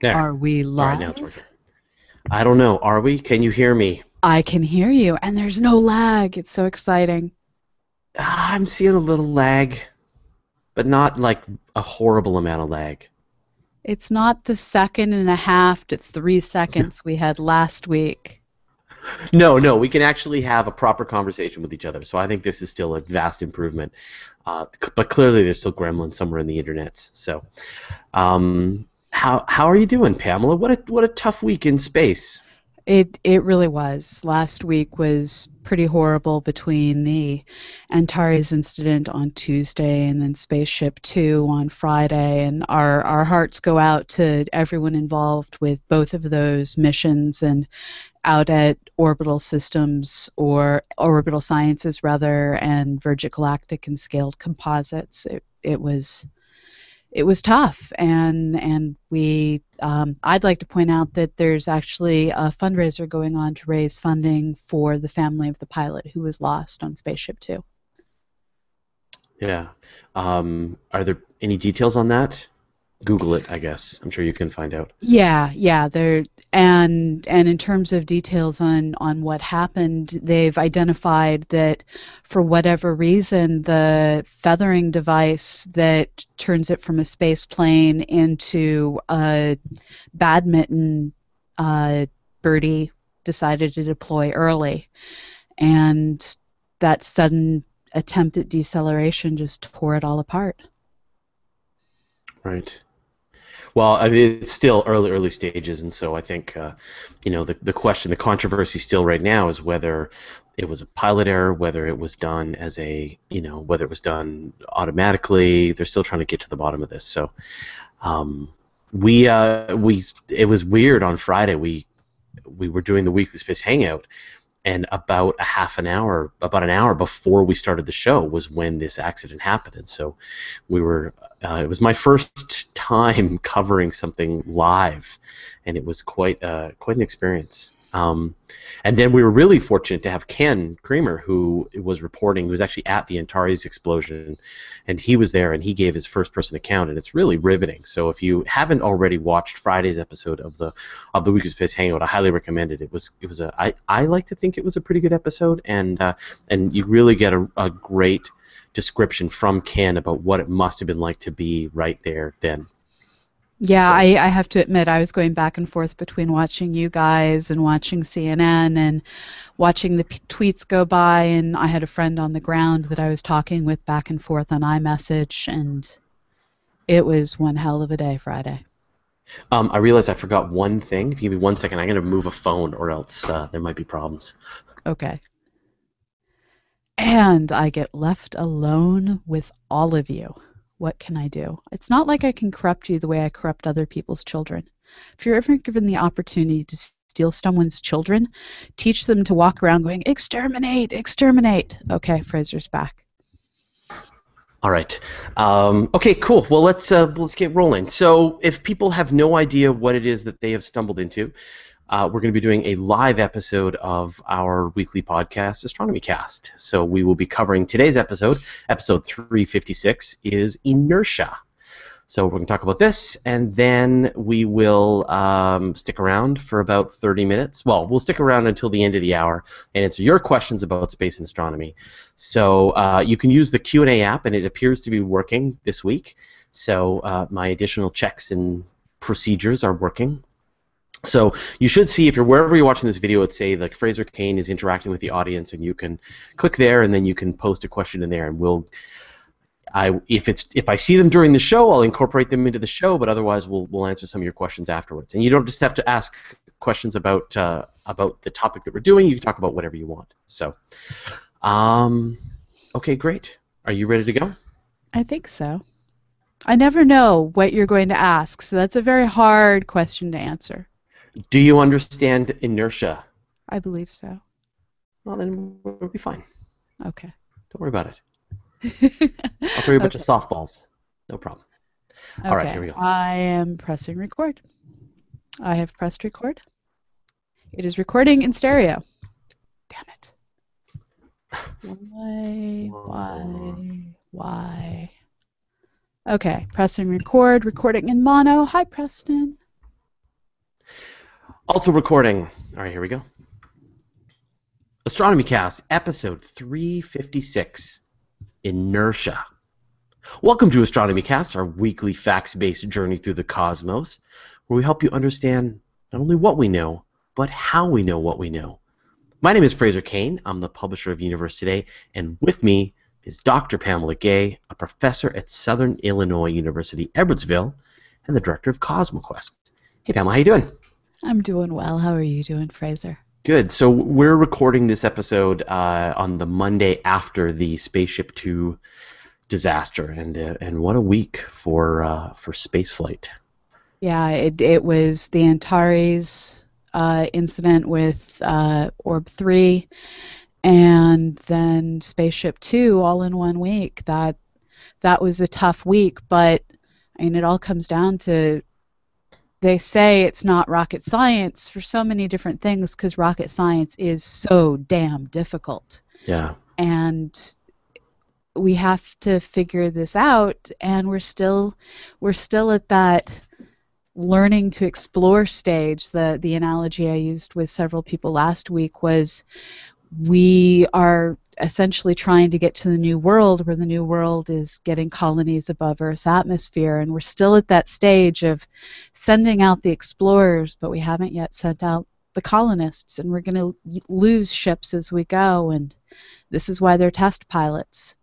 There. Are we live? Right now it's working. I don't know. Are we? Can you hear me? I can hear you, and there's no lag. It's so exciting. I'm seeing a little lag, but not like a horrible amount of lag. It's not the 1.5 to 3 seconds we had last week. No, we can actually have a proper conversation with each other, so I think this is still a vast improvement. But clearly there's still gremlins somewhere in the internets. So, how are you doing, Pamela? What a tough week in space. It really was. Last week was pretty horrible between the Antares incident on Tuesday and then Spaceship 2 on Friday, and our hearts go out to everyone involved with both of those missions and out at Orbital Systems, or Orbital Sciences rather, and Virgin Galactic and Scaled Composites. It was tough, and we I'd like to point out that there's actually a fundraiser going on to raise funding for the family of the pilot who was lost on Spaceship 2. Yeah. Are there any details on that? Google it, I guess. I'm sure you can find out. Yeah. There and in terms of details on what happened, they've identified that for whatever reason, the feathering device that turns it from a space plane into a badminton birdie decided to deploy early, and that sudden attempt at deceleration just tore it all apart. Right. Well, I mean, it's still early stages, and so I think, the question, the controversy still right now is whether it was a pilot error, whether it was done as a, whether it was done automatically. They're still trying to get to the bottom of this. So, it was weird on Friday. We were doing the Weekly Space Hangout, and about an hour before we started the show was when this accident happened. And so we were, it was my first time covering something live, and it was quite an experience. And then we were really fortunate to have Ken Kramer, who was reporting, who was actually at the Antares explosion, and he was there, and he gave his first-person account, and it's really riveting. So if you haven't already watched Friday's episode of the Weekly Space Hangout, I highly recommend it. I like to think it was a pretty good episode, and you really get a great description from Ken about what it must have been like to be right there then. Yeah, so. I have to admit, I was going back and forth between watching you guys and watching CNN and watching the tweets go by, and I had a friend on the ground that I was talking with back and forth on iMessage, and it was one hell of a day Friday. I realized I forgot one thing. If you give me 1 second, I'm going to move a phone or else there might be problems. Okay. And I get left alone with all of you. What can I do? It's not like I can corrupt you the way I corrupt other people's children. If you're ever given the opportunity to steal someone's children, teach them to walk around going, exterminate, exterminate. Okay, Fraser's back. All right. Okay, cool. Well, let's get rolling. So if people have no idea what it is that they have stumbled into, we're going to be doing a live episode of our weekly podcast, Astronomy Cast. So we will be covering today's episode. Episode 356 is inertia. So we're going to talk about this, and then we will stick around for about 30 minutes. Well, we'll stick around until the end of the hour and answer your questions about space and astronomy. So you can use the Q&A app, and it appears to be working this week. So my additional checks and procedures are working. So you should see, if you're wherever you're watching this video, it's say like Fraser Cain is interacting with the audience, and you can click there, and then you can post a question in there, and if I see them during the show, I'll incorporate them into the show, but otherwise we'll answer some of your questions afterwards. And you don't just have to ask questions about the topic that we're doing. You can talk about whatever you want. So, okay, great. Are you ready to go? I think so. I never know what you're going to ask, so that's a very hard question to answer. Do you understand inertia? I believe so. Well, then we'll be fine. Okay. Don't worry about it. I'll throw you a bunch of softballs. No problem. Okay. All right, here we go. I am pressing record. I have pressed record. It is recording in stereo. Damn it. Why? Okay, pressing record, recording in mono. Hi, Preston. Also recording. All right, here we go. Astronomy Cast, episode 356, Inertia. Welcome to Astronomy Cast, our weekly facts-based journey through the cosmos, where we help you understand not only what we know, but how we know what we know. My name is Fraser Cain. I'm the publisher of Universe Today, and with me is Dr. Pamela Gay, a professor at Southern Illinois University Edwardsville, and the director of CosmoQuest. Hey, Pamela, how you doing? I'm doing well. How are you doing, Fraser? Good. So we're recording this episode on the Monday after the Spaceship 2 disaster, and what a week for spaceflight. Yeah, it was the Antares incident with Orb 3, and then Spaceship 2 all in one week. That was a tough week, but I mean, it all comes down to, they say it's not rocket science for so many different things because rocket science is so damn difficult. Yeah. And we have to figure this out, and we're still at that learning to explore stage. The analogy I used with several people last week was we are essentially trying to get to the new world, where the new world is getting colonies above Earth's atmosphere, and we're still at that stage of sending out the explorers, but we haven't yet sent out the colonists, and we're going to lose ships as we go, and this is why they're test pilots.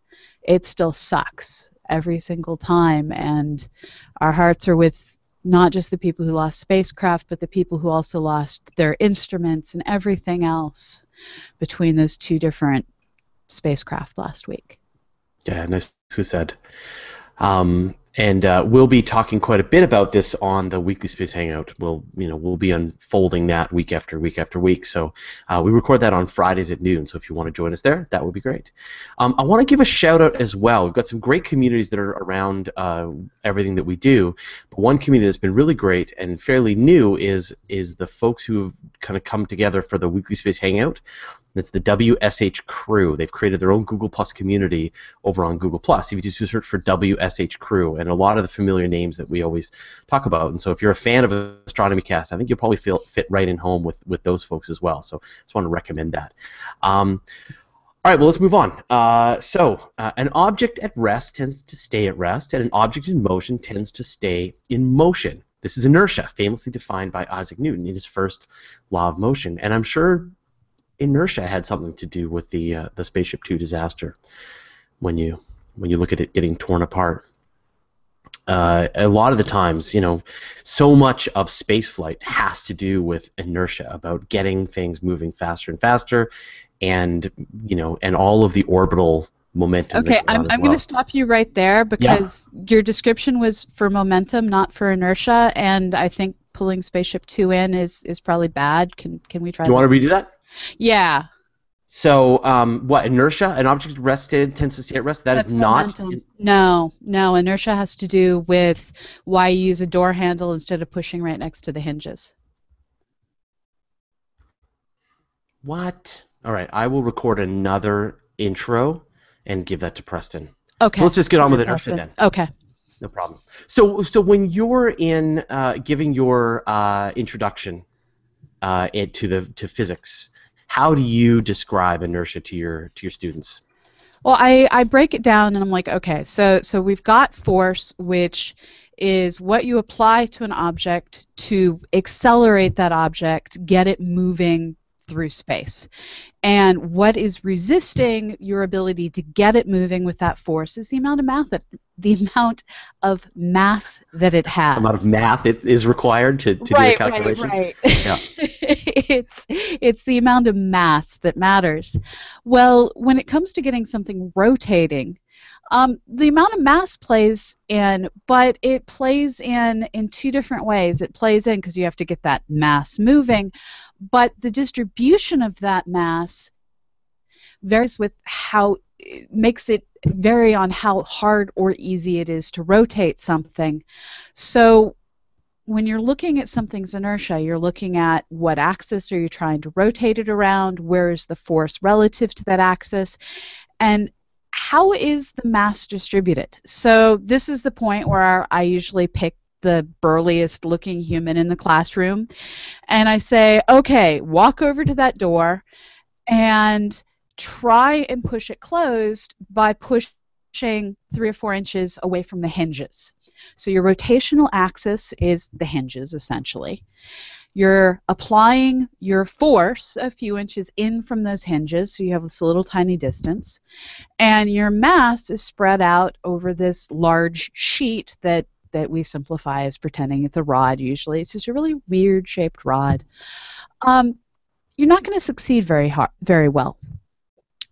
It still sucks every single time, and our hearts are with not just the people who lost spacecraft, but the people who also lost their instruments and everything else between those two different spacecraft last week. Yeah, nicely said. And we'll be talking quite a bit about this on the Weekly Space Hangout. We'll be unfolding that week after week after week. So we record that on Fridays at noon. So if you want to join us there, that would be great. I want to give a shout out as well. We've got some great communities that are around everything that we do. But one community that's been really great and fairly new is the folks who have kind of come together for the Weekly Space Hangout. It's the WSH Crew. They've created their own Google Plus community over on Google Plus. If you just search for WSH Crew, and a lot of the familiar names that we always talk about. And so if you're a fan of Astronomy Cast, I think you'll probably fit right in home with those folks as well. So I just want to recommend that. All right, well, let's move on. So an object at rest tends to stay at rest, and an object in motion tends to stay in motion. This is inertia, famously defined by Isaac Newton in his first law of motion. And I'm sure inertia had something to do with the Spaceship 2 disaster, when you look at it getting torn apart. A lot of the times, so much of spaceflight has to do with inertia, about getting things moving faster and faster, and all of the orbital momentum. Okay, I'm going to stop you right there, because your description was for momentum, not for inertia, and I think pulling Spaceship 2 in is probably bad. Can we try? Do you want to redo that? Yeah. So, what, inertia? An object rested tends to stay at rest? That's not... No. Inertia has to do with why you use a door handle instead of pushing right next to the hinges. What? All right. I will record another intro and give that to Preston. Okay. So let's just get on with inertia then. Okay. No problem. So when you're in giving your introduction to physics, how do you describe inertia to your students? Well, I break it down, and I'm like, okay, so we've got force, which is what you apply to an object to accelerate that object, get it moving through space. And what is resisting your ability to get it moving with that force is the amount of mass that it has. The amount of math it is required to do the calculation. Right. Yeah. It's the amount of mass that matters. Well, when it comes to getting something rotating, the amount of mass plays in, but it plays in two different ways. It plays in because you have to get that mass moving, but the distribution of that mass varies with how it makes it vary on how hard or easy it is to rotate something. So when you're looking at something's inertia, you're looking at what axis are you trying to rotate it around, where is the force relative to that axis, and how is the mass distributed? So this is the point where I usually pick the burliest looking human in the classroom, and I say, okay, walk over to that door and try and push it closed by pushing 3 or 4 inches away from the hinges. So your rotational axis is the hinges, essentially. You're applying your force a few inches in from those hinges, so you have this little tiny distance, and your mass is spread out over this large sheet that we simplify as pretending it's a rod. Usually it's just a really weird shaped rod. You're not going to succeed very well.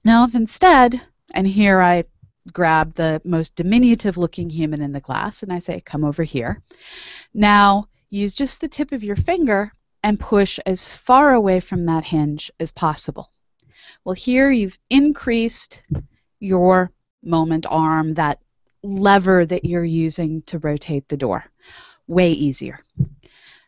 Now if instead, and here I grab the most diminutive looking human in the class and I say, come over here. Now use just the tip of your finger and push as far away from that hinge as possible. Well, here you've increased your moment arm, that lever that you're using to rotate the door. Way easier.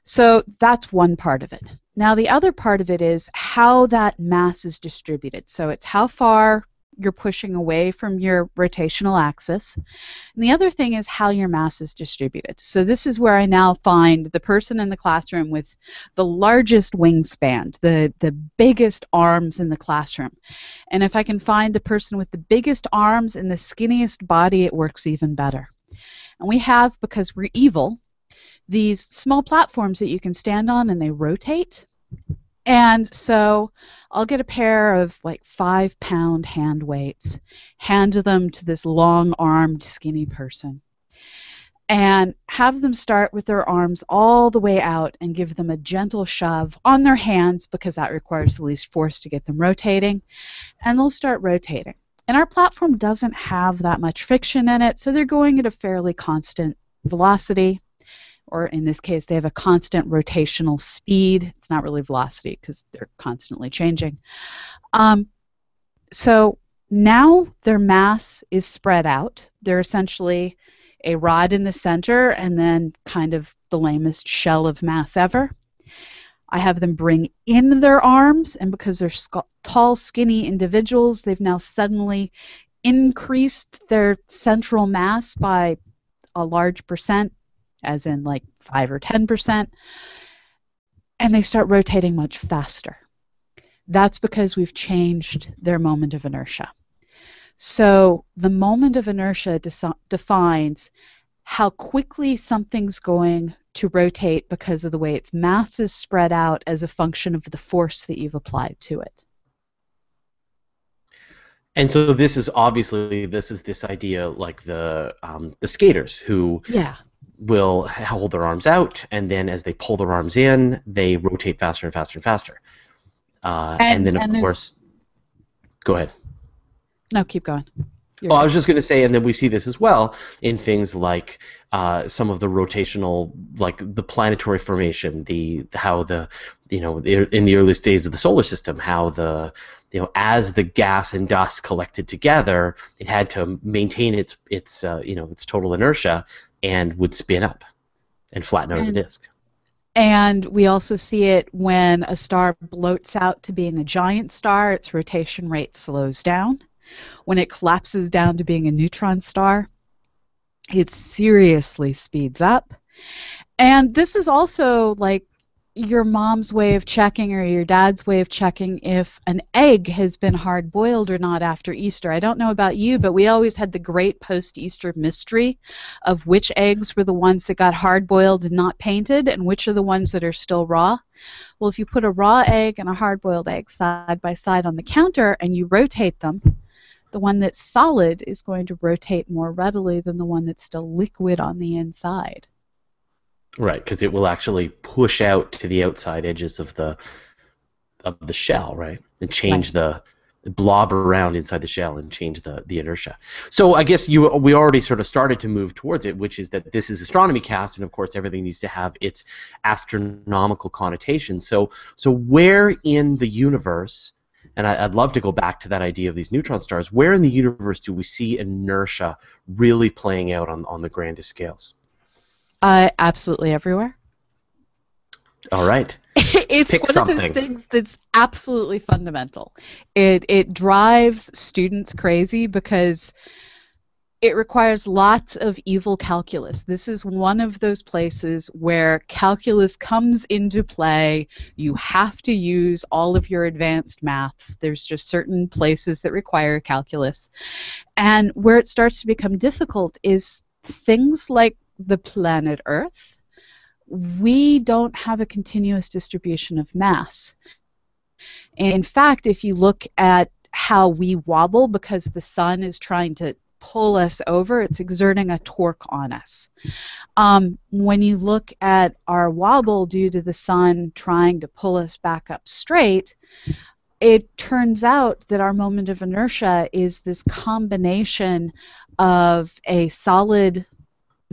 So that's one part of it. Now the other part of it is how that mass is distributed. So it's how far you're pushing away from your rotational axis. And the other thing is how your mass is distributed. So this is where I now find the person in the classroom with the largest wingspan, the biggest arms in the classroom. And if I can find the person with the biggest arms and the skinniest body, it works even better. And we have, because we're evil, these small platforms that you can stand on and they rotate. And so I'll get a pair of like 5-pound hand weights, hand them to this long-armed skinny person, and have them start with their arms all the way out and give them a gentle shove on their hands, because that requires the least force to get them rotating, and they'll start rotating. And our platform doesn't have that much friction in it, so they're going at a fairly constant velocity. Or in this case, they have a constant rotational speed. It's not really velocity because they're constantly changing. So now their mass is spread out. They're essentially a rod in the center and then kind of the lamest shell of mass ever. I have them bring in their arms, and because they're tall, skinny individuals, they've now suddenly increased their central mass by a large percent, as in like 5 or 10%, and they start rotating much faster. That's because we've changed their moment of inertia. So the moment of inertia defines how quickly something's going to rotate because of the way its mass is spread out as a function of the force that you've applied to it. And so this is obviously, this idea like the skaters who... Yeah. will hold their arms out, and then as they pull their arms in, they rotate faster and faster and faster. And then, of course... Go ahead. No, keep going. Well, I was just going to say, and then we see this as well in things like some of the rotational, like the planetary formation, in the earliest days of the solar system, how the, as the gas and dust collected together, it had to maintain its total inertia and would spin up and flatten out as a disk. And we also see it when a star bloats out to being a giant star, its rotation rate slows down. When it collapses down to being a neutron star, it seriously speeds up. And this is also like your mom's way of checking or your dad's way of checking if an egg has been hard-boiled or not after Easter. I don't know about you, but we always had the great post-Easter mystery of which eggs were the ones that got hard-boiled and not painted and which are the ones that are still raw. Well, if you put a raw egg and a hard-boiled egg side by side on the counter and you rotate them, the one that's solid is going to rotate more readily than the one that's still liquid on the inside. Right, because it will actually push out to the outside edges of the shell, right, and change the blob around inside the shell and change the inertia. So I guess we already sort of started to move towards it, which is that this is Astronomy Cast, and of course everything needs to have its astronomical connotations. So where in the universe, and I'd love to go back to that idea of these neutron stars, where in the universe do we see inertia really playing out on the grandest scales? Absolutely everywhere. All right. It's one of those things that's absolutely fundamental. It drives students crazy because it requires lots of evil calculus. This is one of those places where calculus comes into play. You have to use all of your advanced maths. There's just certain places that require calculus. And where it starts to become difficult is things like the planet Earth. We don't have a continuous distribution of mass. In fact, if you look at how we wobble because the sun is trying to pull us over, it's exerting a torque on us. When you look at our wobble due to the sun trying to pull us back up straight, it turns out that our moment of inertia is this combination of a solid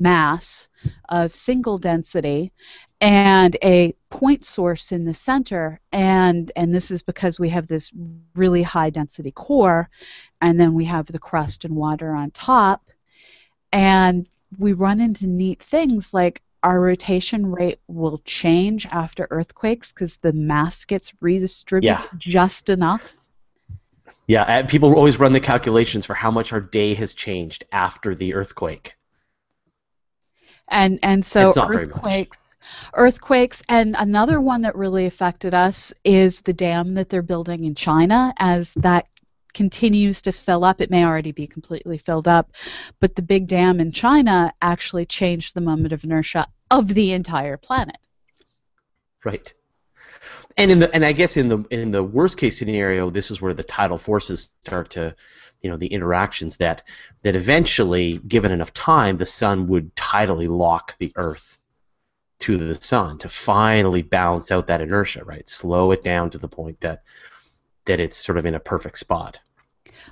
mass of single density and a point source in the center, and this is because we have this really high density core, and then we have the crust and water on top, and we run into neat things like our rotation rate will change after earthquakes because the mass gets redistributed just enough. Yeah, and people always run the calculations for how much our day has changed after the earthquake. And so earthquakes, and another one that really affected us is the dam that they're building in China. As that continues to fill up, it may already be completely filled up, but the big dam in China actually changed the moment of inertia of the entire planet. Right. And I guess in the worst case scenario, this is where the tidal forces start to, you know, the interactions that eventually, given enough time, the sun would tidally lock the Earth to the sun to finally balance out that inertia, right? Slow it down to the point that it's sort of in a perfect spot.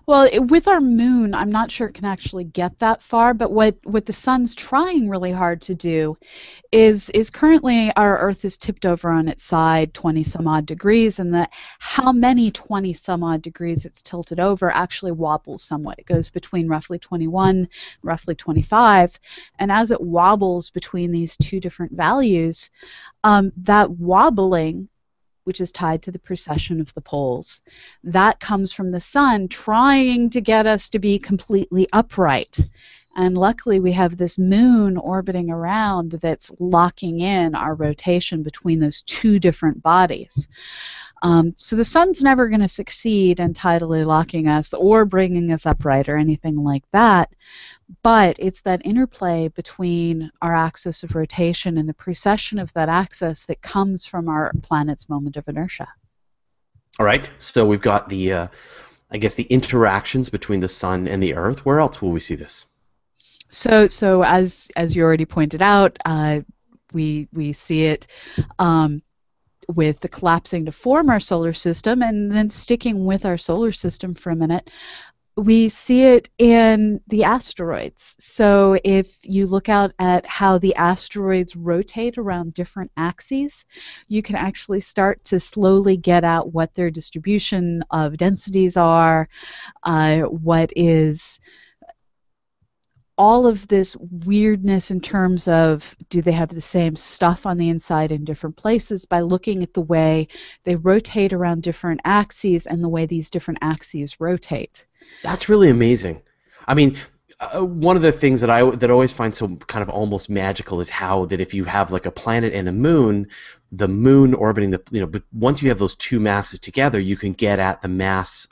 Well, with our moon, I'm not sure it can actually get that far, but what the sun's trying really hard to do is currently our Earth is tipped over on its side 20-some-odd degrees, and that how many 20-some-odd degrees it's tilted over actually wobbles somewhat. It goes between roughly 21 and roughly 25, and as it wobbles between these two different values, that wobbling, which is tied to the precession of the poles, that comes from the sun trying to get us to be completely upright. And luckily we have this moon orbiting around that's locking in our rotation between those two different bodies. So the sun's never going to succeed in tidally locking us or bringing us upright or anything like that, but it's that interplay between our axis of rotation and the precession of that axis that comes from our planet's moment of inertia. All right, so we've got the, I guess, the interactions between the sun and the Earth. Where else will we see this? So as you already pointed out, we see it with the collapsing to form our solar system, and then sticking with our solar system for a minute, we see it in the asteroids. So if you look out at how the asteroids rotate around different axes, you can actually start to slowly get out what their distribution of densities are, what is all of this weirdness in terms of do they have the same stuff on the inside in different places by looking at the way they rotate around different axes and the way these different axes rotate. That's really amazing. I mean, one of the things that I always find so kind of almost magical is how that if you have like a planet and a moon, the moon orbiting the, you know, but once you have those two masses together, you can get at the mass,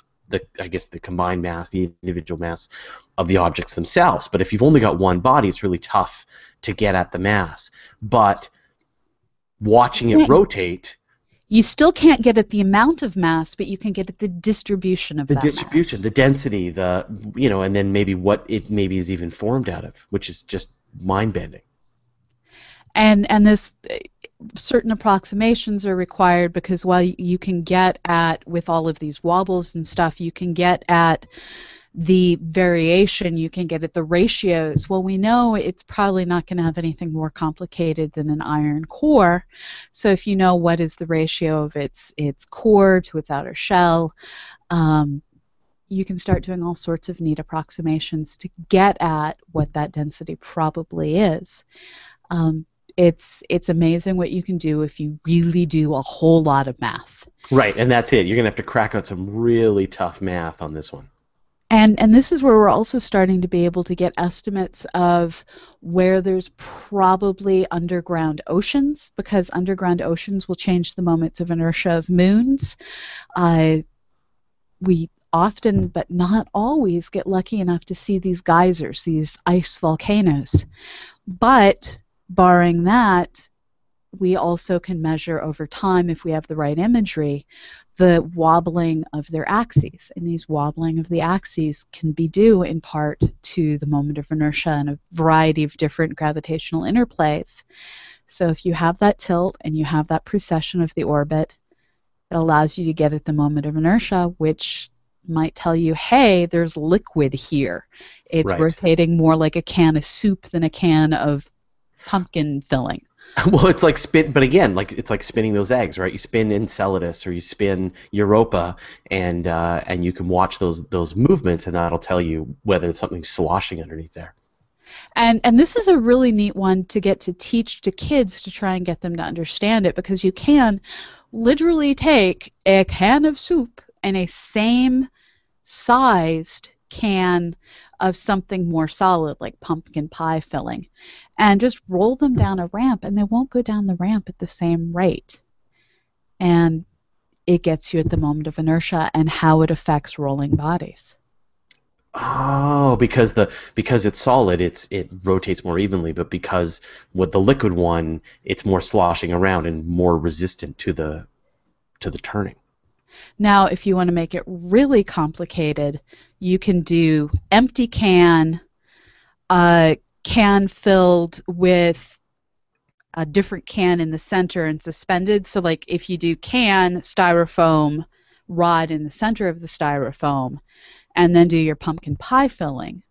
I guess the combined mass, the individual mass of the objects themselves. But if you've only got one body, it's really tough to get at the mass. But watching it rotate, you still can't get at the amount of mass, but you can get at the distribution of that mass. The distribution, the density, the, you know, and then maybe what it maybe is even formed out of, which is just mind-bending. And this, certain approximations are required because while you can get at, with all of these wobbles and stuff, you can get at the variation, you can get at the ratios. Well, we know it's probably not going to have anything more complicated than an iron core. So if you know what is the ratio of its core to its outer shell, you can start doing all sorts of neat approximations to get at what that density probably is. It's amazing what you can do if you really do a whole lot of math. Right, and that's it. You're going to have to crack out some really tough math on this one. And this is where we're also starting to be able to get estimates of where there's probably underground oceans, because underground oceans will change the moments of inertia of moons. We often, but not always, get lucky enough to see these geysers, these ice volcanoes. But barring that, we also can measure over time, if we have the right imagery, the wobbling of their axes. And these wobbling of the axes can be due in part to the moment of inertia and a variety of different gravitational interplays. So if you have that tilt and you have that precession of the orbit, it allows you to get at the moment of inertia, which might tell you, hey, there's liquid here. It's rotating more like a can of soup than a can of pumpkin filling. Well, it's like spinning those eggs, right? You spin Enceladus or you spin Europa, and you can watch those movements, and that'll tell you whether something's sloshing underneath there. And this is a really neat one to get to teach to kids, to try and get them to understand it, because you can literally take a can of soup and a same-sized can of something more solid, like pumpkin pie filling, and just roll them down a ramp, and they won't go down the ramp at the same rate. And it gets you at the moment of inertia and how it affects rolling bodies. Oh, because it's solid, it rotates more evenly, but because with the liquid one, it's more sloshing around and more resistant to the turning. Now, if you want to make it really complicated, you can do empty can, can filled with a different can in the center and suspended. So, like, if you do can, styrofoam, rod in the center of the styrofoam, and then do your pumpkin pie filling,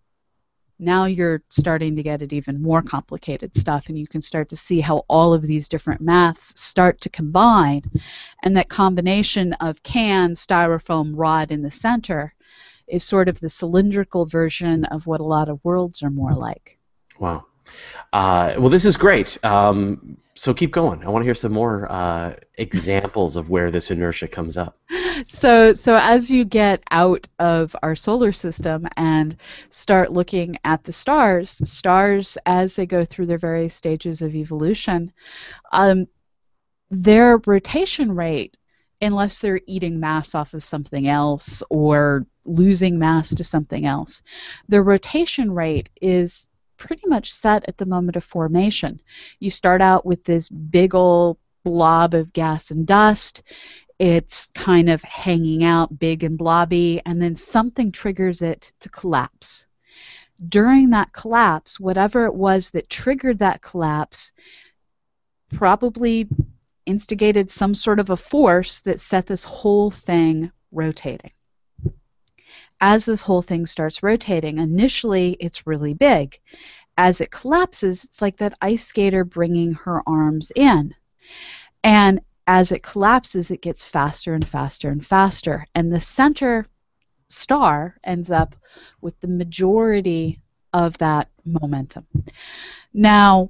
now you're starting to get at even more complicated stuff, and you can start to see how all of these different maths start to combine, and that combination of can, styrofoam, rod in the center is sort of the cylindrical version of what a lot of worlds are more like. Wow. Well, this is great. So keep going. I want to hear some more examples of where this inertia comes up. So as you get out of our solar system and start looking at the stars as they go through their various stages of evolution, their rotation rate, unless they're eating mass off of something else or losing mass to something else, their rotation rate is pretty much set at the moment of formation. You start out with this big old blob of gas and dust. It's kind of hanging out big and blobby, and then something triggers it to collapse. During that collapse, whatever it was that triggered that collapse probably instigated some sort of a force that set this whole thing rotating. As this whole thing starts rotating, initially it's really big. As it collapses, it's like that ice skater bringing her arms in. And as it collapses, it gets faster and faster and faster. And the center star ends up with the majority of that momentum. Now,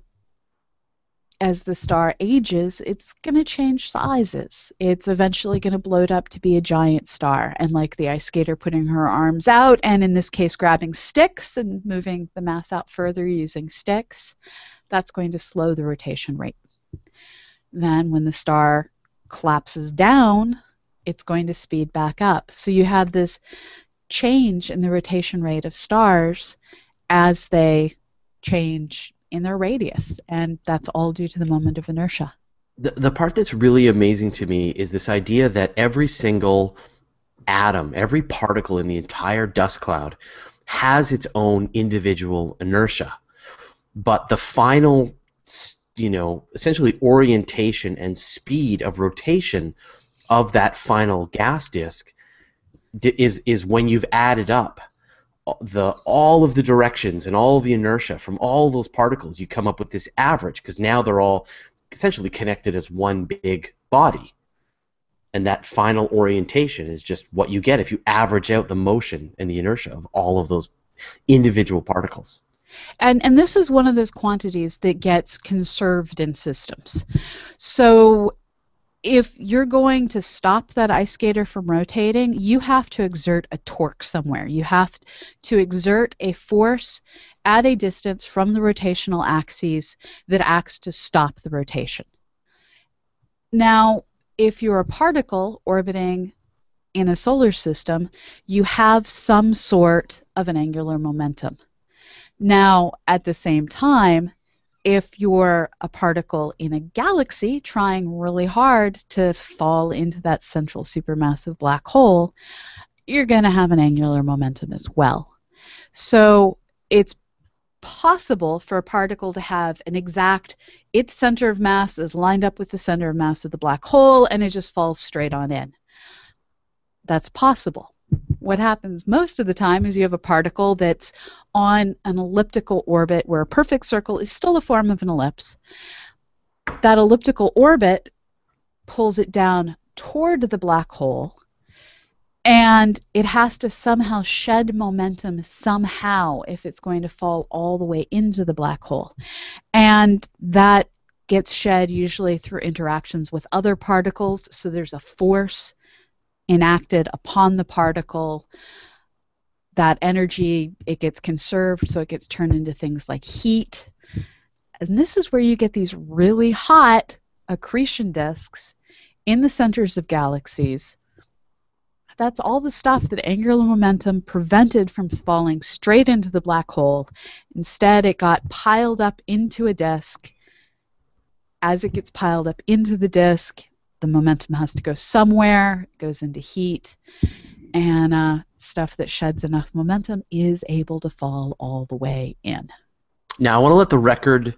as the star ages, it's going to change sizes. It's eventually going to bloat up to be a giant star, and like the ice skater putting her arms out, and in this case grabbing sticks and moving the mass out further using sticks, that's going to slow the rotation rate. Then when the star collapses down, it's going to speed back up. So you have this change in the rotation rate of stars as they change in their radius, and that's all due to the moment of inertia. The part that's really amazing to me is this idea that every single atom, every particle in the entire dust cloud has its own individual inertia, but the final, essentially orientation and speed of rotation of that final gas disk is when you've added up all of the directions and all of the inertia from all those particles, you come up with this average, because now they're all essentially connected as one big body, and that final orientation is just what you get if you average out the motion and the inertia of all of those individual particles. And this is one of those quantities that gets conserved in systems. So if you're going to stop that ice skater from rotating, you have to exert a torque somewhere. You have to exert a force at a distance from the rotational axes that acts to stop the rotation. Now, if you're a particle orbiting in a solar system, you have some sort of an angular momentum. Now, at the same time, if you're a particle in a galaxy trying really hard to fall into that central supermassive black hole, you're going to have an angular momentum as well. So it's possible for a particle to have an exact, its center of mass is lined up with the center of mass of the black hole, and it just falls straight on in. That's possible. What happens most of the time is you have a particle that's on an elliptical orbit where a perfect circle is still a form of an ellipse. That elliptical orbit pulls it down toward the black hole, and it has to somehow shed momentum somehow if it's going to fall all the way into the black hole. And that gets shed usually through interactions with other particles, so there's a force enacted upon the particle. That energy, it gets conserved, so it gets turned into things like heat. And this is where you get these really hot accretion disks in the centers of galaxies. That's all the stuff that angular momentum prevented from falling straight into the black hole. Instead, it got piled up into a disk. As it gets piled up into the disk, the momentum has to go somewhere, it goes into heat, and stuff that sheds enough momentum is able to fall all the way in. Now, I want to let the record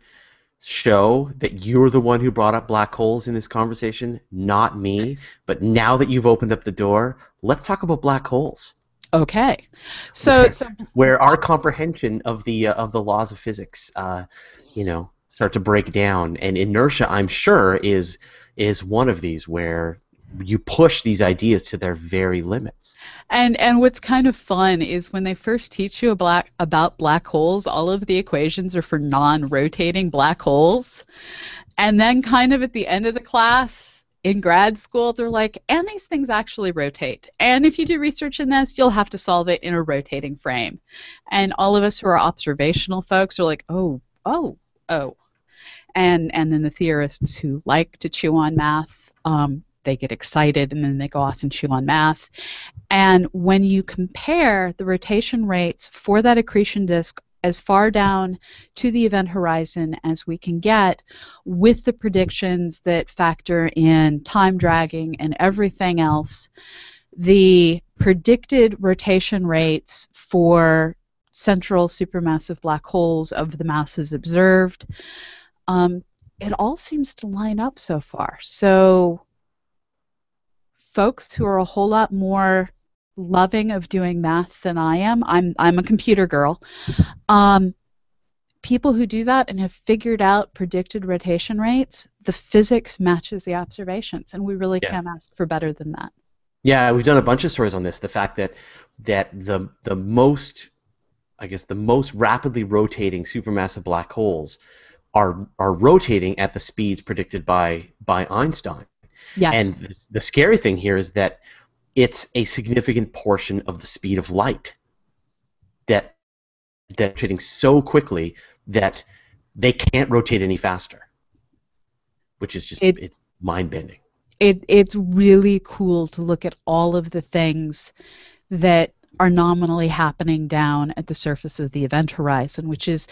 show that you're the one who brought up black holes in this conversation, not me. But now that you've opened up the door, let's talk about black holes. Okay. So where our comprehension of the laws of physics, you know, start to break down, and inertia, I'm sure, is one of these where you push these ideas to their very limits. And what's kind of fun is when they first teach you about black holes, all of the equations are for non-rotating black holes. And then kind of at the end of the class, in grad school, they're like, and these things actually rotate. And if you do research in this, you'll have to solve it in a rotating frame. And all of us who are observational folks are like, oh. And then the theorists who like to chew on math, they get excited and then they go off and chew on math. And when you compare the rotation rates for that accretion disk as far down to the event horizon as we can get, with the predictions that factor in time dragging and everything else, the predicted rotation rates for central supermassive black holes of the masses observed, it all seems to line up so far. So folks who are a whole lot more loving of doing math than I am, I'm a computer girl, people who do that and have figured out predicted rotation rates, the physics matches the observations, and we really can't ask for better than that. Yeah, we've done a bunch of stories on this, the fact that the most, I guess, the most rapidly rotating supermassive black holes are rotating at the speeds predicted by Einstein. Yes. And the scary thing here is that it's a significant portion of the speed of light that rotating so quickly that they can't rotate any faster, which is just it's mind-bending. It's really cool to look at all of the things that are nominally happening down at the surface of the event horizon, which is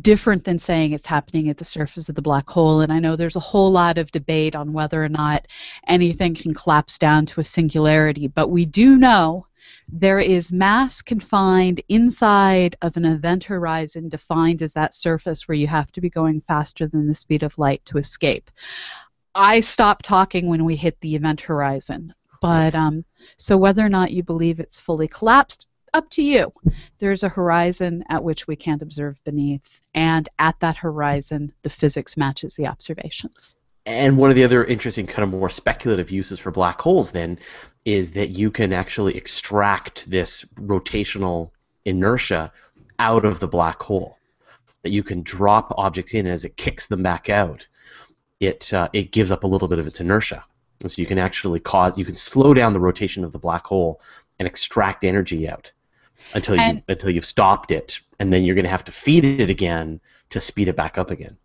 different than saying it's happening at the surface of the black hole. And I know there's a whole lot of debate on whether or not anything can collapse down to a singularity, but we do know there is mass confined inside of an event horizon defined as that surface where you have to be going faster than the speed of light to escape. I stopped talking when we hit the event horizon. But so whether or not you believe it's fully collapsed, up to you. There's a horizon at which we can't observe beneath, and at that horizon, the physics matches the observations. And one of the other interesting, kind of more speculative uses for black holes then is that you can actually extract this rotational inertia out of the black hole. That you can drop objects in, and as it kicks them back out, it gives up a little bit of its inertia. So you can actually cause, you can slow down the rotation of the black hole and extract energy out until you've stopped it, and then you're going to have to feed it again to speed it back up again.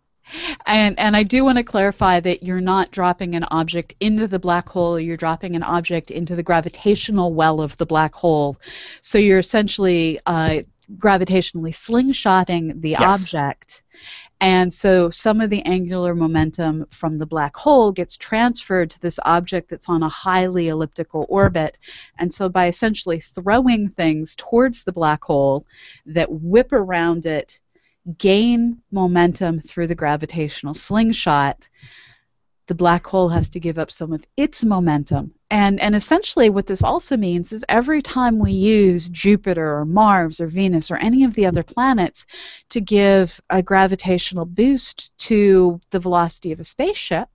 And I do want to clarify that you're not dropping an object into the black hole, you're dropping an object into the gravitational well of the black hole. So you're essentially gravitationally slingshotting the object. And so some of the angular momentum from the black hole gets transferred to this object that's on a highly elliptical orbit. And so by essentially throwing things towards the black hole that whip around it, gain momentum through the gravitational slingshot, the black hole has to give up some of its momentum. And essentially what this also means is every time we use Jupiter or Mars or Venus or any of the other planets to give a gravitational boost to the velocity of a spaceship,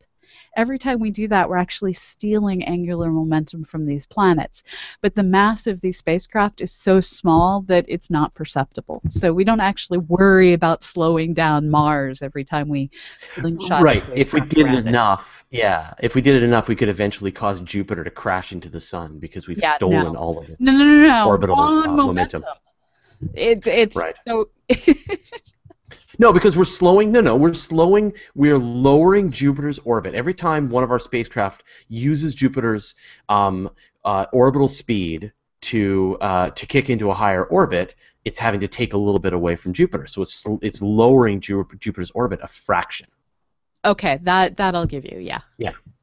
every time we do that, we're actually stealing angular momentum from these planets. But the mass of these spacecraft is so small that it's not perceptible. So we don't actually worry about slowing down Mars every time we slingshot. Right. If we did it enough, if we did it enough, we could eventually cause Jupiter to crash into the sun because we've stolen all of its orbital momentum. It's right. So no, because we're slowing. No, we're slowing. We're lowering Jupiter's orbit every time one of our spacecraft uses Jupiter's orbital speed to kick into a higher orbit. It's having to take a little bit away from Jupiter, so it's lowering Jupiter's orbit a fraction. Okay, that'll give you, yeah.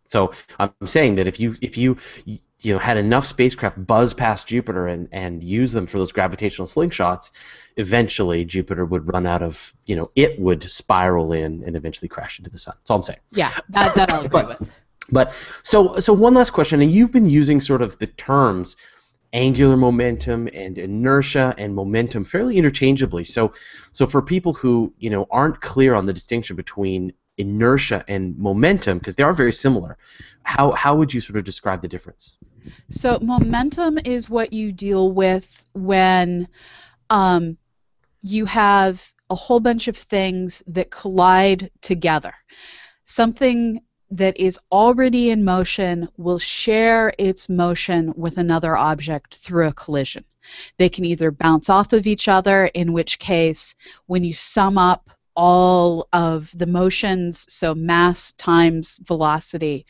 So I'm saying that if you had enough spacecraft buzz past Jupiter and use them for those gravitational slingshots, eventually Jupiter would run out of, it would spiral in and eventually crash into the sun. That's all I'm saying. Yeah, that I'll agree with. But so one last question, and you've been using sort of the terms angular momentum and inertia and momentum fairly interchangeably. So for people who, aren't clear on the distinction between inertia and momentum, because they are very similar, how would you sort of describe the difference? So momentum is what you deal with when you have a whole bunch of things that collide together. Something that is already in motion will share its motion with another object through a collision. They can either bounce off of each other, in which case when you sum up all of the motions, so mass times velocity,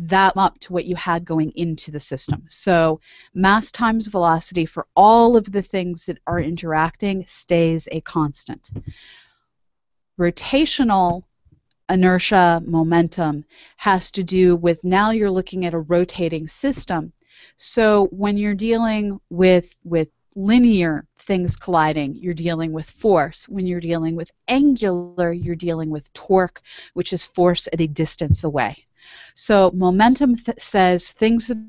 that up to what you had going into the system. So mass times velocity for all of the things that are interacting stays a constant. Rotational inertia momentum has to do with, now you're looking at a rotating system. So when you're dealing with linear things colliding, you're dealing with force. When you're dealing with angular, you're dealing with torque, which is force at a distance away. So momentum says things that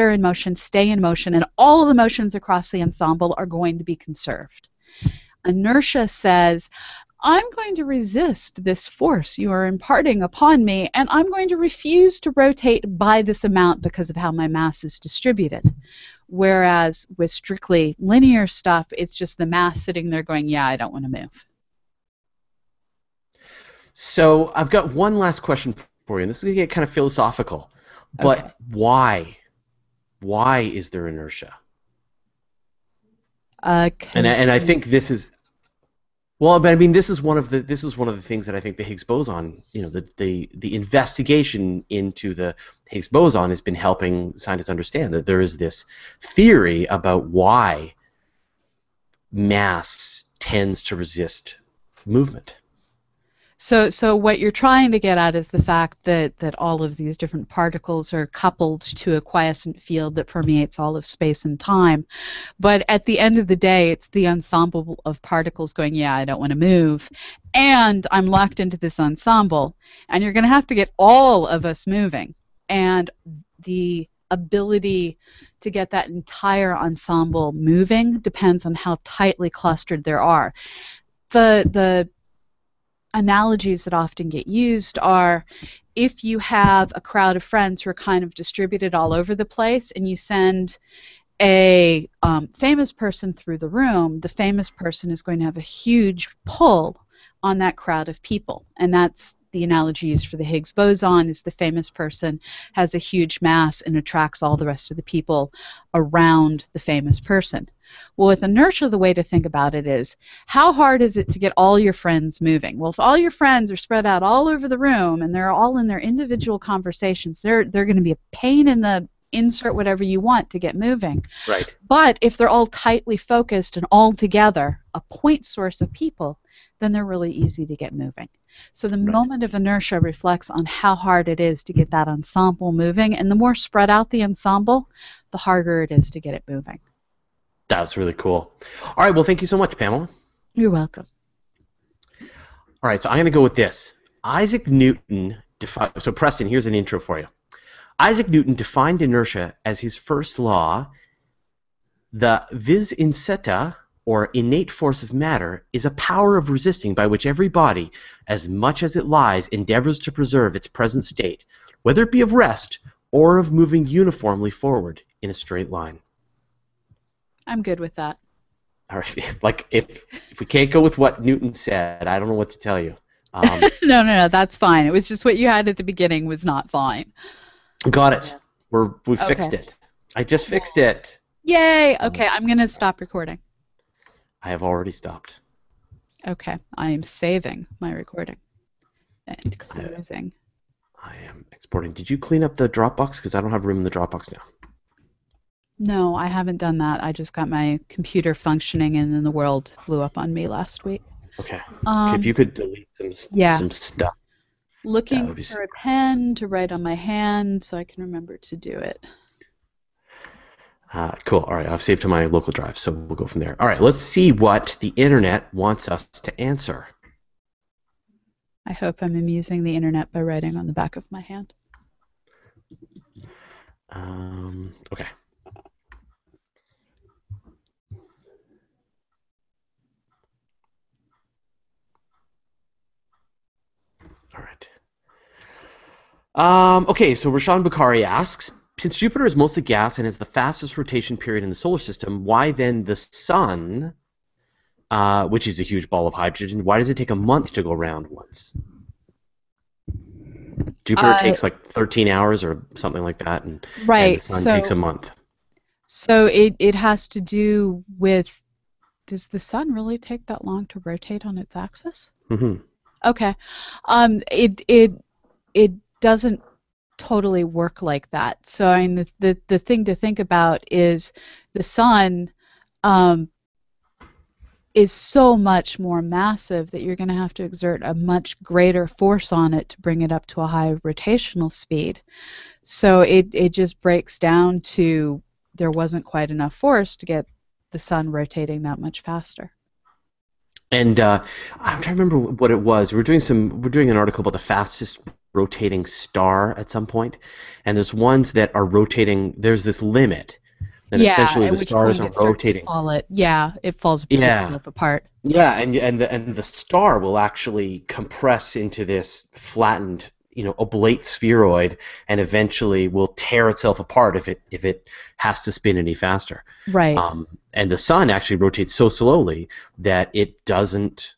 are in motion stay in motion, and all of the motions across the ensemble are going to be conserved. Inertia says, I'm going to resist this force you are imparting upon me, and I'm going to refuse to rotate by this amount because of how my mass is distributed. Whereas with strictly linear stuff, it's just the mass sitting there going, yeah, I don't want to move. So I've got one last question for you, and this is going to get kind of philosophical. But why is there inertia? And I think this is... Well, but I mean, this is one of the things that I think the Higgs boson, the investigation into the Higgs boson has been helping scientists understand that there is this theory about why mass tends to resist movement. So what you're trying to get at is the fact that all of these different particles are coupled to a quiescent field that permeates all of space and time. But at the end of the day, it's the ensemble of particles going, yeah, I don't want to move, and I'm locked into this ensemble, and you're going to have to get all of us moving. And the ability to get that entire ensemble moving depends on how tightly clustered there are. The analogies that often get used are, if you have a crowd of friends who are kind of distributed all over the place, and you send a famous person through the room, the famous person is going to have a huge pull on that crowd of people, and that's the analogy used for the Higgs boson is the famous person has a huge mass and attracts all the rest of the people around the famous person. Well, with inertia, the way to think about it is, how hard is it to get all your friends moving? Well, if all your friends are spread out all over the room and they're all in their individual conversations, they're going to be a pain in the insert whatever you want to get moving. Right. But if they're all tightly focused and all together, a point source of people, then they're really easy to get moving. So the moment of inertia reflects on how hard it is to get that ensemble moving, and the more spread out the ensemble, the harder it is to get it moving. That's really cool. All right, well, thank you so much, Pamela. You're welcome. All right, so I'm going to go with this. Isaac Newton defined... So, Preston, here's an intro for you. Isaac Newton defined inertia as his first law. The vis insita, or innate force of matter, is a power of resisting by which every body, as much as it lies, endeavors to preserve its present state, whether it be of rest or of moving uniformly forward in a straight line. I'm good with that. All right. Like, if we can't go with what Newton said, I don't know what to tell you. No, that's fine. It was just what you had at the beginning was not fine. Got it. Yeah. We fixed it. I just fixed it. Yay! Okay, I'm going to stop recording. I have already stopped. Okay. I am saving my recording and closing. I am exporting. Did you clean up the Dropbox? Because I don't have room in the Dropbox now. No, I haven't done that. I just got my computer functioning, and then the world blew up on me last week. Okay. If you could delete some stuff. Looking for a pen to write on my hand so I can remember to do it. Cool. All right, I've saved to my local drive, so we'll go from there. All right, let's see what the internet wants us to answer. I hope I'm amusing the internet by writing on the back of my hand. Okay. All right. Okay, so Rashan Bukhari asks, since Jupiter is mostly gas and has the fastest rotation period in the solar system, why then the Sun, which is a huge ball of hydrogen, why does it take a month to go around once? Jupiter takes like 13 hours or something like that, and the Sun takes a month. So it has to do with, does the Sun really take that long to rotate on its axis? Mm-hmm. Okay. It doesn't totally work like that. So I mean, the thing to think about is the Sun is so much more massive that you're going to have to exert a much greater force on it to bring it up to a high rotational speed. So it just breaks down to there wasn't quite enough force to get the Sun rotating that much faster. And I'm trying to remember what it was. We're doing an article about the fastest rotating star at some point, and there's ones that are rotating. There's this limit, and essentially the stars are rotating. It falls itself apart. Yeah, and the star will actually compress into this flattened, oblate spheroid, and eventually will tear itself apart if it has to spin any faster. Right. And the Sun actually rotates so slowly that it doesn't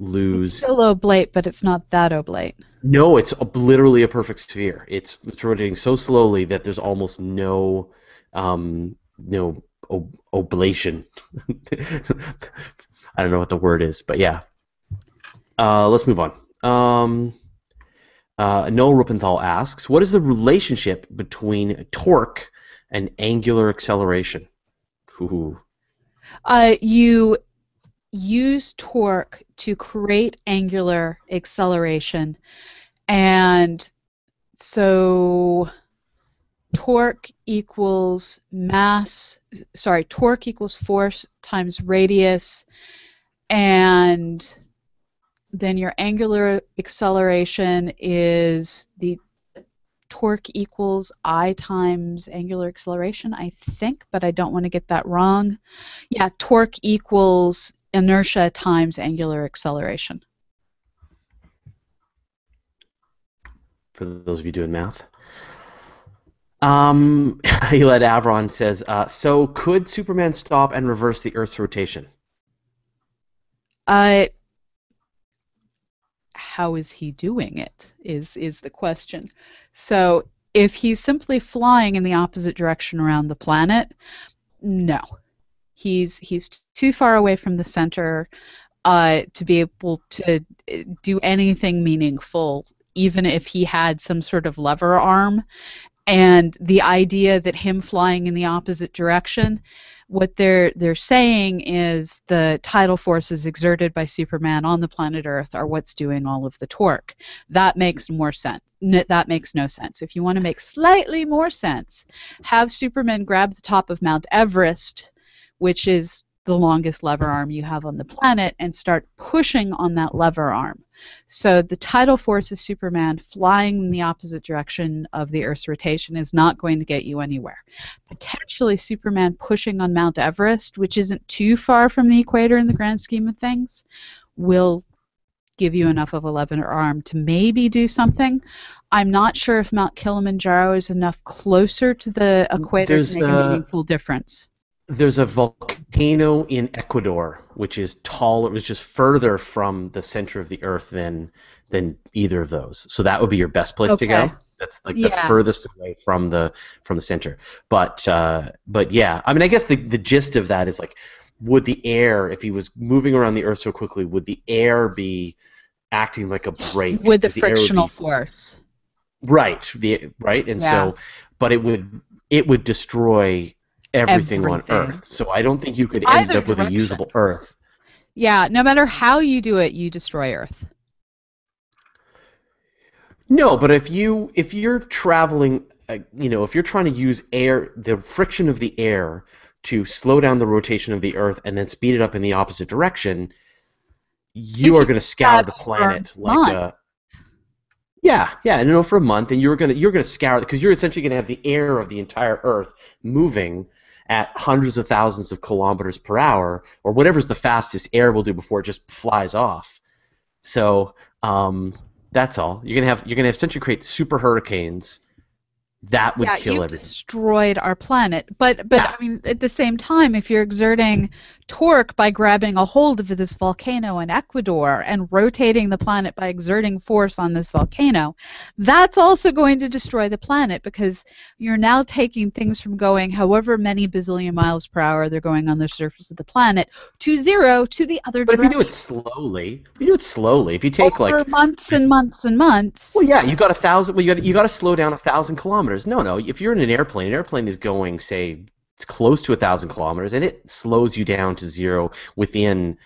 lose... It's still oblate, but it's not that oblate. No, it's literally a perfect sphere. It's rotating so slowly that there's almost no oblation. I don't know what the word is, but yeah. Let's move on. Noel Rupenthal asks, what is the relationship between torque and angular acceleration? You use torque to create angular acceleration, and so torque equals force times radius, and then your angular acceleration is the torque equals I times angular acceleration, I think, but I don't want to get that wrong. Yeah, torque equals inertia times angular acceleration. For those of you doing math. Elad Avron says, so could Superman stop and reverse the Earth's rotation? how is he doing it is the question. So if he's simply flying in the opposite direction around the planet, no. He's too far away from the center to be able to do anything meaningful, even if he had some sort of lever arm. And the idea that him flying in the opposite direction, what they're saying is the tidal forces exerted by Superman on the planet Earth are what's doing all of the torque. That makes more sense. That makes no sense. If you want to make slightly more sense, have Superman grab the top of Mount Everest, which is the longest lever arm you have on the planet, and start pushing on that lever arm. So the tidal force of Superman flying in the opposite direction of the Earth's rotation is not going to get you anywhere. Potentially Superman pushing on Mount Everest, which isn't too far from the equator in the grand scheme of things, will give you enough of a lever arm to maybe do something. I'm not sure if Mount Kilimanjaro is enough closer to the equator to make a meaningful difference. There's a volcano in Ecuador which is tall. It was just further from the center of the Earth than either of those. So that would be your best place to go. That's like the furthest away from the center. But yeah, I mean, I guess the gist of that is like, would the air, if he was moving around the Earth so quickly, would the air be acting like a brake? Would the frictional force? Right. So, but it would destroy Everything on Earth. So I don't think you could end up with a usable Earth. Yeah, no matter how you do it, you destroy Earth. No, but if you're traveling, if you're trying to use air, the friction of the air to slow down the rotation of the Earth and then speed it up in the opposite direction, you are going to scour the planet like a... Yeah, and for a month, and you're gonna scour, because you're essentially gonna have the air of the entire Earth moving at hundreds of thousands of kilometers per hour, or whatever's the fastest air will do before it just flies off. So that's all. You're gonna have essentially create super hurricanes that would kill everything. Yeah, you destroyed our planet. But I mean, at the same time, if you're exerting torque by grabbing a hold of this volcano in Ecuador and rotating the planet by exerting force on this volcano, that's also going to destroy the planet, because you're now taking things from going however many bazillion miles per hour they're going on the surface of the planet to zero to the other direction. But if you do it slowly, if you take over like months and months and months. Well, yeah, you got to slow down 1,000 kilometers. No, if you're in an airplane is going, say, it's close to 1,000 kilometers, and it slows you down to zero within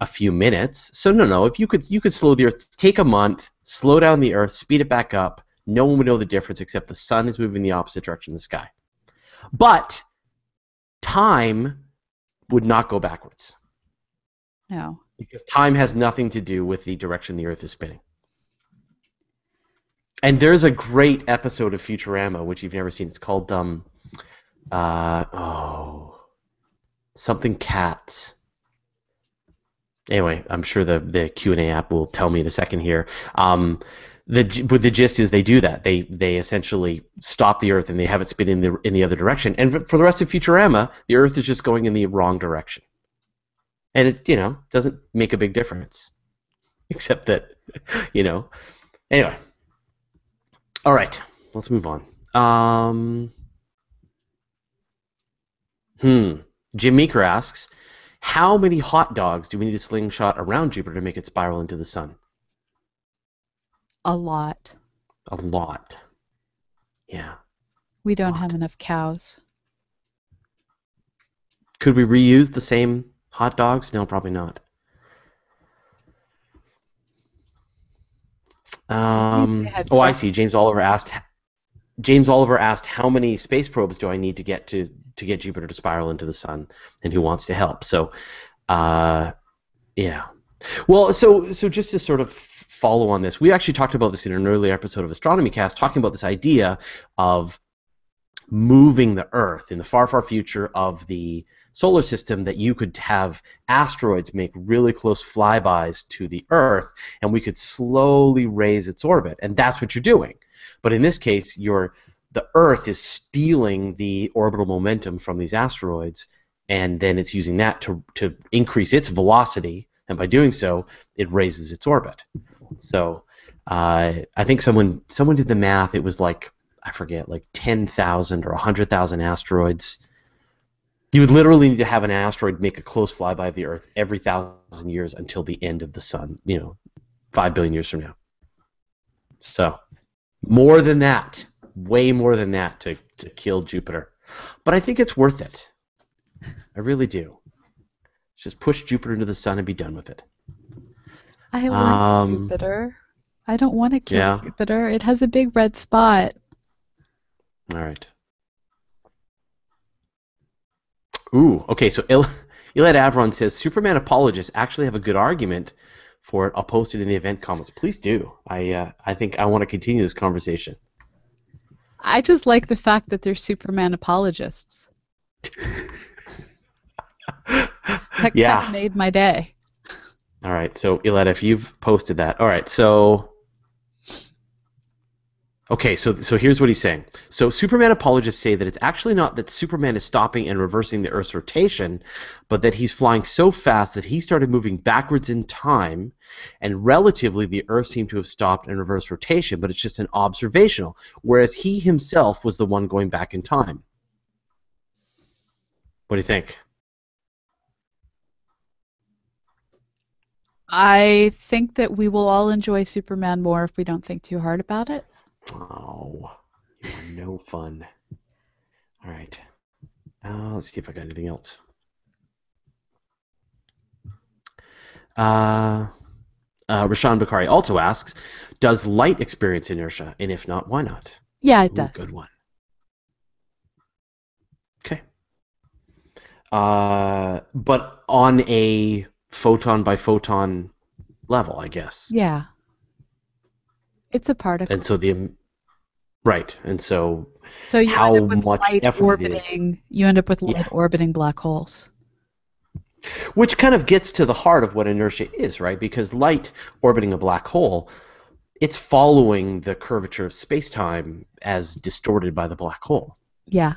a few minutes. So no, if you could slow the Earth, take a month, slow down the Earth, speed it back up, no one would know the difference except the sun is moving in the opposite direction in the sky. But time would not go backwards. No. Because time has nothing to do with the direction the Earth is spinning. And there's a great episode of Futurama, which you've never seen. It's called something cats. Anyway, I'm sure the Q&A app will tell me in a second here. But the gist is they do that. They essentially stop the Earth and they have it spin in the other direction. And for the rest of Futurama, the Earth is just going in the wrong direction, and it doesn't make a big difference, except that Anyway. All right, let's move on. Jim Meeker asks, how many hot dogs do we need to slingshot around Jupiter to make it spiral into the sun? A lot. Yeah. We don't have enough cows. Could we reuse the same hot dogs? No, probably not. I see. James Oliver asked, how many space probes do I need to get Jupiter to spiral into the sun, and who wants to help? So, yeah. Well, so just to sort of follow on this, we actually talked about this in an earlier episode of Astronomy Cast, talking about this idea of moving the Earth in the far, far future of the solar system, that you could have asteroids make really close flybys to the Earth, and we could slowly raise its orbit, and that's what you're doing. But in this case, the Earth is stealing the orbital momentum from these asteroids, and then it's using that to increase its velocity, and by doing so, it raises its orbit. So I think someone did the math. It was like, I forget, like 10,000 or 100,000 asteroids. You would literally need to have an asteroid make a close flyby of the Earth every 1,000 years until the end of the sun, 5 billion years from now. So more than that, way more than that to kill Jupiter. But I think it's worth it. I really do. Just push Jupiter into the sun and be done with it. I want Jupiter. I don't want to kill Jupiter. It has a big red spot. All right. Ooh, okay, so Elad Avron says, Superman apologists actually have a good argument for it. I'll post it in the event comments. Please do. I think I want to continue this conversation. I just like the fact that they're Superman apologists. That kind of made my day. All right, so Elad, if you've posted that. All right, so... Okay, so here's what he's saying. So Superman apologists say that it's actually not that Superman is stopping and reversing the Earth's rotation, but that he's flying so fast that he started moving backwards in time, and relatively the Earth seemed to have stopped and reversed rotation, but it's just an observational, whereas he himself was the one going back in time. What do you think? I think that we will all enjoy Superman more if we don't think too hard about it. Oh, no fun. All right. Let's see if I got anything else. Rashan Bakari also asks, does light experience inertia? And if not, why not? Yeah, it does. Good one. Okay. But on a photon by photon level, I guess. Yeah. It's a particle. And so you how end up with much light effort orbiting, you end up with light orbiting black holes. Which kind of gets to the heart of what inertia is, right? Because light orbiting a black hole, it's following the curvature of space-time as distorted by the black hole. Yeah.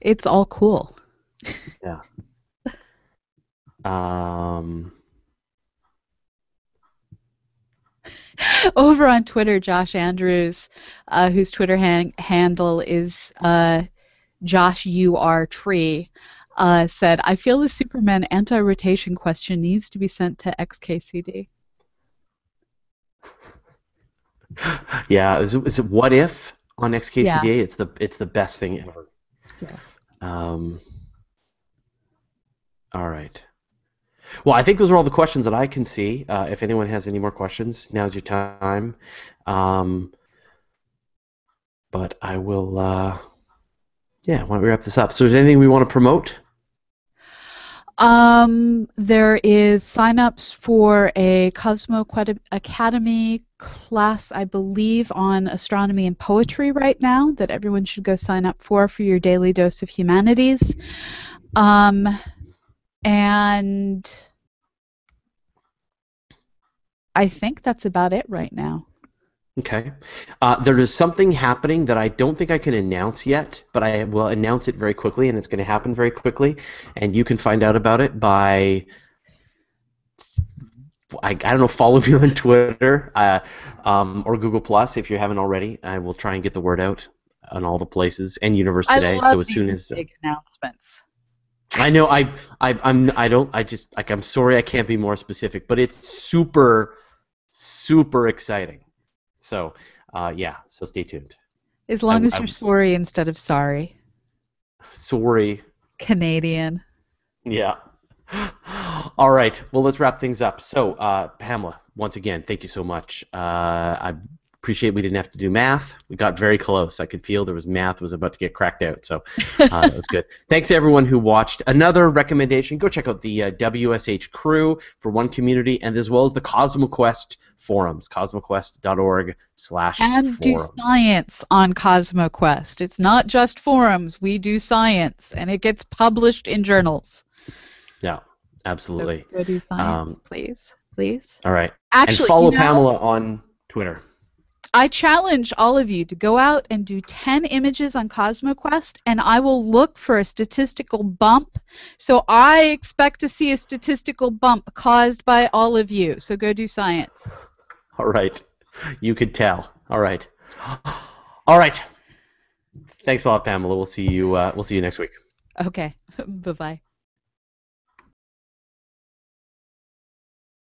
It's all cool. Yeah. Over on Twitter, Josh Andrews, whose Twitter handle is JoshURTree, said, I feel the Superman anti-rotation question needs to be sent to XKCD. Yeah, is it what if on XKCD? Yeah. It's the best thing ever. Yeah. All right. Well, I think those are all the questions that I can see. If anyone has any more questions, now's your time. But I will, why don't we wrap this up? So is there anything we want to promote? There is sign-ups for a Cosmo Academy class, I believe, on astronomy and poetry right now that everyone should go sign up for your daily dose of humanities. And I think that's about it right now. Okay. There is something happening that I don't think I can announce yet, but I will announce it very quickly, and it's going to happen very quickly, and you can find out about it by... I don't know, follow me on Twitter or Google Plus if you haven't already. I will try and get the word out on all the places, and Universe Today. I love so as soon as big announcements. I know I'm sorry I can't be more specific, but it's super, super exciting. So so stay tuned. As long as you're sorry instead of sorry. Sorry. Canadian. Yeah. All right. Well, let's wrap things up. So Pamela, once again, thank you so much. I appreciate we didn't have to do math. We got very close. I could feel there was math was about to get cracked out, so that was good. Thanks to everyone who watched. Another recommendation, go check out the WSH Crew for one community, and as well as the CosmoQuest forums, cosmoquest.org/forums. And do science on CosmoQuest. It's not just forums. We do science, and it gets published in journals. Yeah, absolutely. So go do science, please. All right. Actually, and follow Pamela on Twitter. I challenge all of you to go out and do 10 images on CosmoQuest, and I will look for a statistical bump. So I expect to see a statistical bump caused by all of you. So go do science. All right. You could tell. All right. All right. Thanks a lot, Pamela. We'll see you next week. Okay. Bye-bye.